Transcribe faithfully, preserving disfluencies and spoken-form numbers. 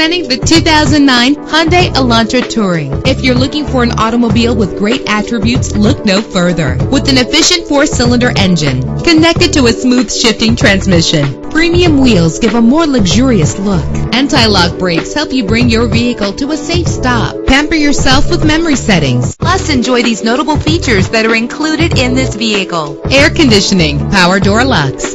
Presenting the two thousand nine Hyundai Elantra Touring. If you're looking for an automobile with great attributes, look no further. With an efficient four-cylinder engine connected to a smooth shifting transmission, premium wheels give a more luxurious look. Anti-lock brakes help you bring your vehicle to a safe stop. Pamper yourself with memory settings. Plus, enjoy these notable features that are included in this vehicle: air conditioning, power door locks,